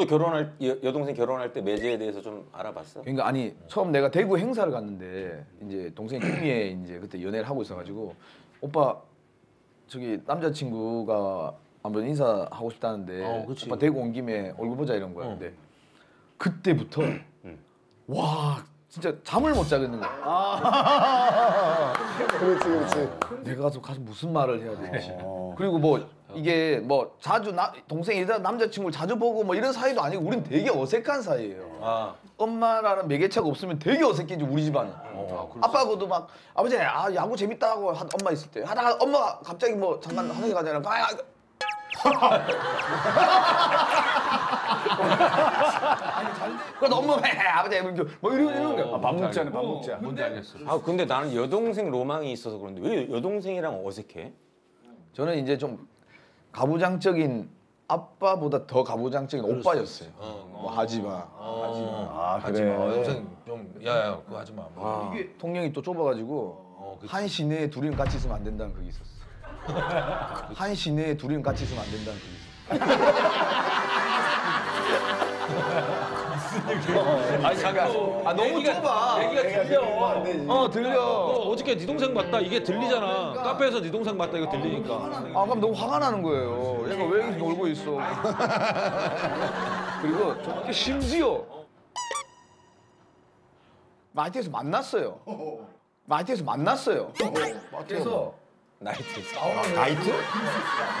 너도 결혼할 여동생 결혼할 때 매제에 대해서 좀 알아봤어? 그러니까 아니 처음 내가 대구 행사를 갔는데 이제 동생이 구미에 이제 그때 연애를 하고 있어가지고 오빠 저기 남자친구가 한번 인사하고 싶다는데 오빠 대구 온 김에 얼굴 보자 이런 거야. 근데 그때부터 와 진짜 잠을 못 자겠는 거야. 아 그렇지 그렇지. 내가 가서 무슨 말을 해야 되지? 그리고 뭐 이게 뭐 자주 동생이 남자친구를 자주 보고 뭐 이런 사이도 아니고 우린 되게 어색한 사이예요. 아. 엄마랑 매개체가 없으면 되게 어색해지 우리 집안은. 아빠하고도 막 아버지 아 야구 재밌다고 한 엄마 있을 때 하다가 엄마가 갑자기 뭐 잠깐 화장실 가잖아. 그래도 엄마 왜 아버지 뭐 이런 거야. 밥 먹자는 밥 먹자. 뭔지 알겠어. 아 근데 나는 여동생 로망이 있어서 그런데 왜 여동생이랑 어색해? 저는 이제 좀 가부장적인 아빠보다 더 가부장적인 오빠였어요. 뭐 하지 마. 하지 마. 여동생 좀 야야 그거 하지 마. 뭐. 이게 통영이 또 좁아가지고 한 시내에 둘이는 같이 있으면 안 된다는 그게 있었어. 한 시내에 둘이는 같이 있으면 안 된다는 그게 있었어. 아니 잠깐. 아 너무 좁아. 얘기가 들려. 들려. 어저께 네 동생 봤다 이게 들리잖아. 그러니까. 카페에서 네 동생 봤다 이거 들리니까. 아 그럼 너무 화가 나는 거예요. 얘가 왜 이렇게 놀고 있어. 그리고 저렇게 심지어 마이트에서 만났어요. 마이트에서 만났어요. 마이트에서. 나이트. 나이트?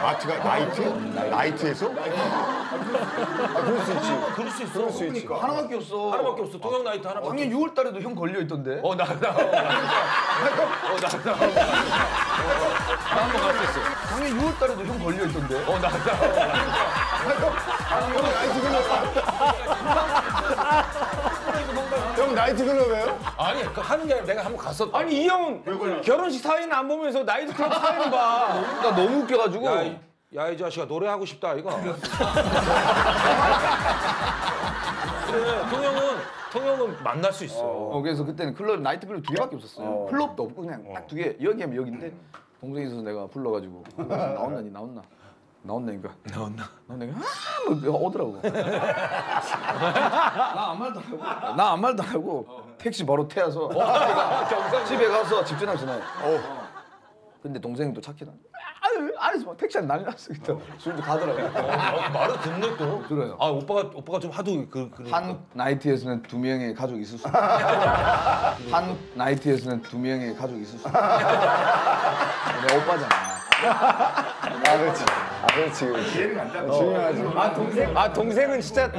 마트가 나이트? 나이트에서? 아, 그럴 수 있지. 그럴 수 있어. 그럴 수 있지. 하나밖에 없어. 하나밖에 없어. 동영 나이트 하나밖에. 작년 6월 달에도 형 걸려 있던데. 나 한번 갔었어. 작년 6월 달에도 형 걸려 있던데. 형 나이트 글러브. 형 나이트 글러브예요? 아니, 하는 게 아니라 내가 한번 갔었다. 아니, 이 형 결혼식 사회는 안 보면서 나이트 클럽 사회는 봐. 나 너무 웃겨가지고. 야, 이 자식아, 노래하고 싶다, 이거. 그래, 통영은 만날 수 있어. 그래서 그때는 클럽, 나이트 클럽 2개밖에 없었어요. 클럽도 없고 그냥 딱 2개. 여기 하면 여기인데. 동생에서 내가 불러가지고 나온다니 나온다니까 뭐 오더라고. 나 아무 말도 안 하고 택시 바로 태워서 집에 가서 집 전화 전화해. 근데 동생이 또 착해. 안에서 막 택시 안 난리 났어. 술도 가더라고. 말을 듣네 또. 들어요. 아 오빠가 좀 하도 한 나이트에서는 2명의 가족이 있을 수 있어. 한 나이트에서는 2명의 가족이 있을 수 있어. 내 오빠잖아. 아 그렇지. 아 그렇지. 중요하지. 아 동생은 진짜.